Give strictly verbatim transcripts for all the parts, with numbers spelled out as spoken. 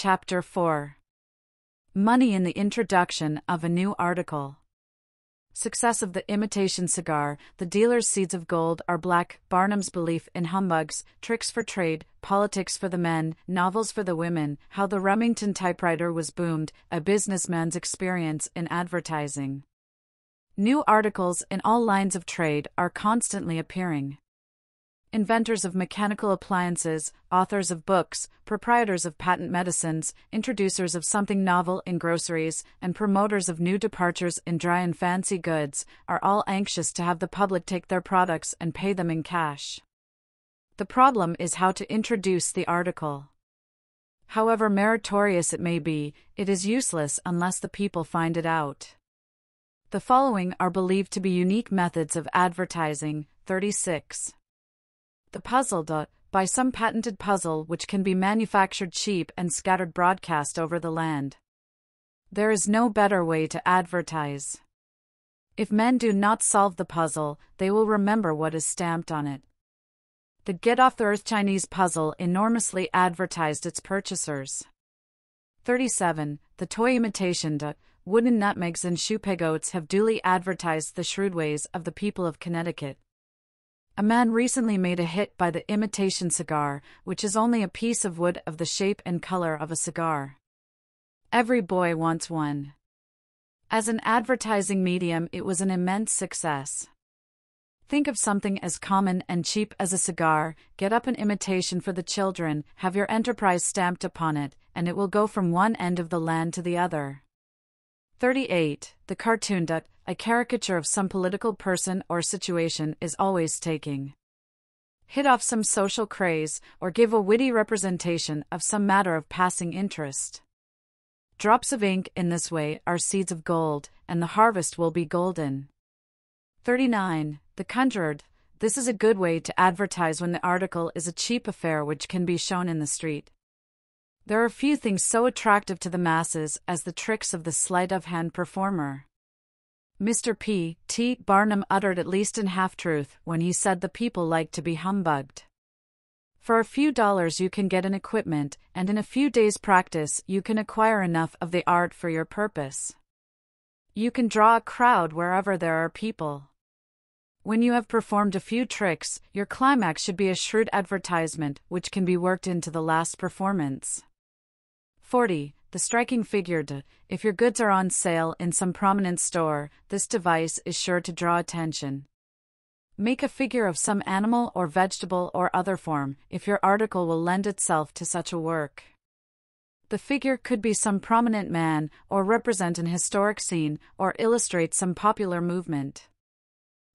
Chapter four. Money in the introduction of a new article. Success of the imitation cigar, the dealer's seeds of gold are black, Barnum's belief in humbugs, tricks for trade, politics for the men, novels for the women, how the Remington typewriter was boomed, a businessman's experience in advertising. New articles in all lines of trade are constantly appearing. Inventors of mechanical appliances, authors of books, proprietors of patent medicines, introducers of something novel in groceries, and promoters of new departures in dry and fancy goods, are all anxious to have the public take their products and pay them in cash. The problem is how to introduce the article. However meritorious it may be, it is useless unless the people find it out. The following are believed to be unique methods of advertising. thirty-six. The puzzle dot, by some patented puzzle which can be manufactured cheap and scattered broadcast over the land. There is no better way to advertise. If men do not solve the puzzle, they will remember what is stamped on it. The Get Off the Earth Chinese puzzle enormously advertised its purchasers. thirty-seven. The toy imitation dot, wooden nutmegs and shoe pegotes have duly advertised the shrewd ways of the people of Connecticut. A man recently made a hit by the imitation cigar, which is only a piece of wood of the shape and color of a cigar. Every boy wants one. As an advertising medium, it was an immense success. Think of something as common and cheap as a cigar, get up an imitation for the children, have your enterprise stamped upon it, and it will go from one end of the land to the other. thirty-eight. The cartoon dot, a caricature of some political person or situation is always taking. Hit off some social craze, or give a witty representation of some matter of passing interest. Drops of ink in this way are seeds of gold, and the harvest will be golden. thirty-nine. The conjurer dot, this is a good way to advertise when the article is a cheap affair which can be shown in the street. There are few things so attractive to the masses as the tricks of the sleight-of-hand performer. Mister P. T. Barnum uttered at least in half-truth when he said the people like to be humbugged. For a few dollars you can get an equipment, and in a few days' practice you can acquire enough of the art for your purpose. You can draw a crowd wherever there are people. When you have performed a few tricks, your climax should be a shrewd advertisement which can be worked into the last performance. forty. The striking figure dot, if your goods are on sale in some prominent store, this device is sure to draw attention. Make a figure of some animal or vegetable or other form, if your article will lend itself to such a work. The figure could be some prominent man, or represent an historic scene, or illustrate some popular movement.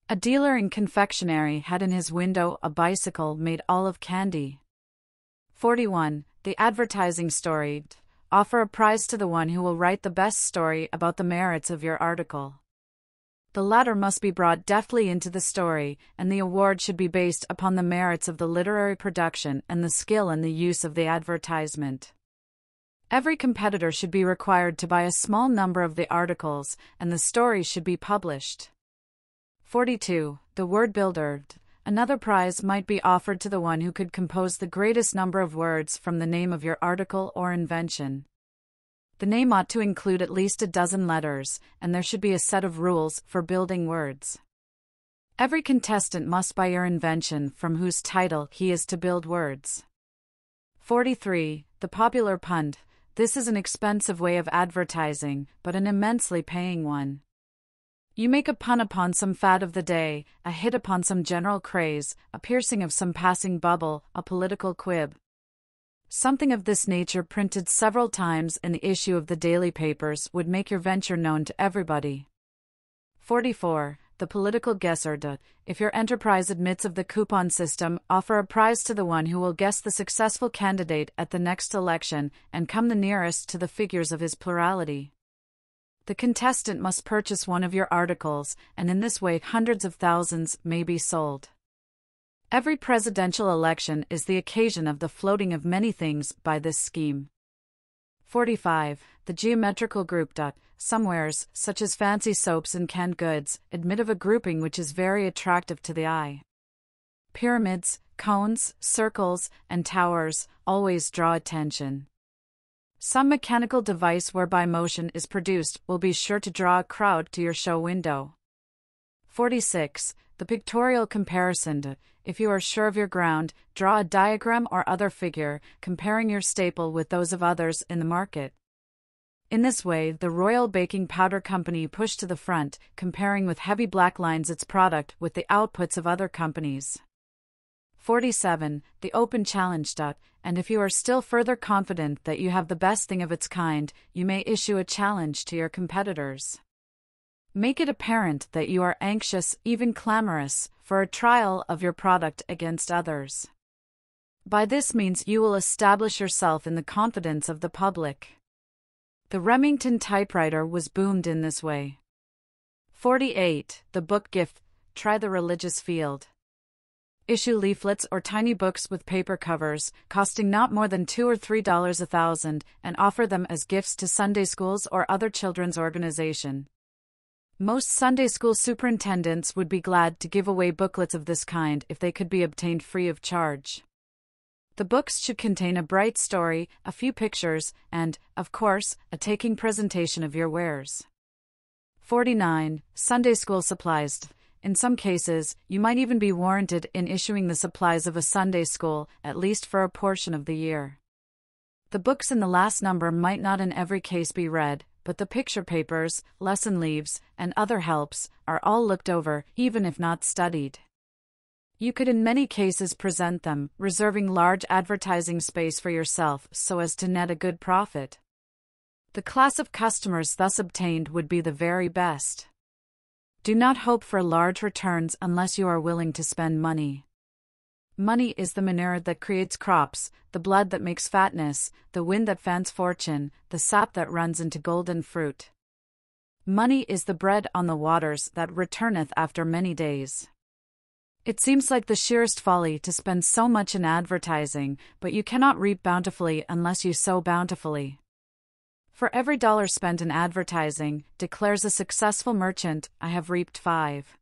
A dealer in confectionery had in his window a bicycle made all of candy. forty-one. The advertising story. Offer a prize to the one who will write the best story about the merits of your article. The latter must be brought deftly into the story, and the award should be based upon the merits of the literary production and the skill in the use of the advertisement. Every competitor should be required to buy a small number of the articles, and the story should be published. forty-two. The word builder. Another prize might be offered to the one who could compose the greatest number of words from the name of your article or invention. The name ought to include at least a dozen letters, and there should be a set of rules for building words. Every contestant must buy your invention from whose title he is to build words. forty-three. The popular pun. This is an expensive way of advertising, but an immensely paying one. You make a pun upon some fad of the day, a hit upon some general craze, a piercing of some passing bubble, a political quib. Something of this nature printed several times in the issue of the daily papers would make your venture known to everybody. forty-four. The political guesser. If your enterprise admits of the coupon system, offer a prize to the one who will guess the successful candidate at the next election and come the nearest to the figures of his plurality. The contestant must purchase one of your articles, and in this way hundreds of thousands may be sold. Every presidential election is the occasion of the floating of many things by this scheme. forty-five. The geometrical group. Somewares, such as fancy soaps and canned goods, admit of a grouping which is very attractive to the eye. Pyramids, cones, circles, and towers always draw attention. Some mechanical device whereby motion is produced will be sure to draw a crowd to your show window. forty-six. The pictorial comparison. If you are sure of your ground, draw a diagram or other figure, comparing your staple with those of others in the market. In this way, the Royal Baking Powder Company pushed to the front, comparing with heavy black lines its product with the outputs of other companies. forty-seven. The open challenge. And if you are still further confident that you have the best thing of its kind, you may issue a challenge to your competitors. Make it apparent that you are anxious, even clamorous, for a trial of your product against others. By this means you will establish yourself in the confidence of the public. The Remington typewriter was boomed in this way. forty-eight. The book gift. Try the religious field. Issue leaflets or tiny books with paper covers, costing not more than two or three dollars a thousand, and offer them as gifts to Sunday schools or other children's organization. Most Sunday school superintendents would be glad to give away booklets of this kind if they could be obtained free of charge. The books should contain a bright story, a few pictures, and, of course, a taking presentation of your wares. forty-nine. Sunday school supplies. In some cases, you might even be warranted in issuing the supplies of a Sunday school, at least for a portion of the year. The books in the last number might not in every case be read, but the picture papers, lesson leaves, and other helps are all looked over, even if not studied. You could in many cases present them, reserving large advertising space for yourself so as to net a good profit. The class of customers thus obtained would be the very best. Do not hope for large returns unless you are willing to spend money. Money is the manure that creates crops, the blood that makes fatness, the wind that fans fortune, the sap that runs into golden fruit. Money is the bread on the waters that returneth after many days. It seems like the sheerest folly to spend so much in advertising, but you cannot reap bountifully unless you sow bountifully. For every dollar spent in advertising, declares a successful merchant, I have reaped five.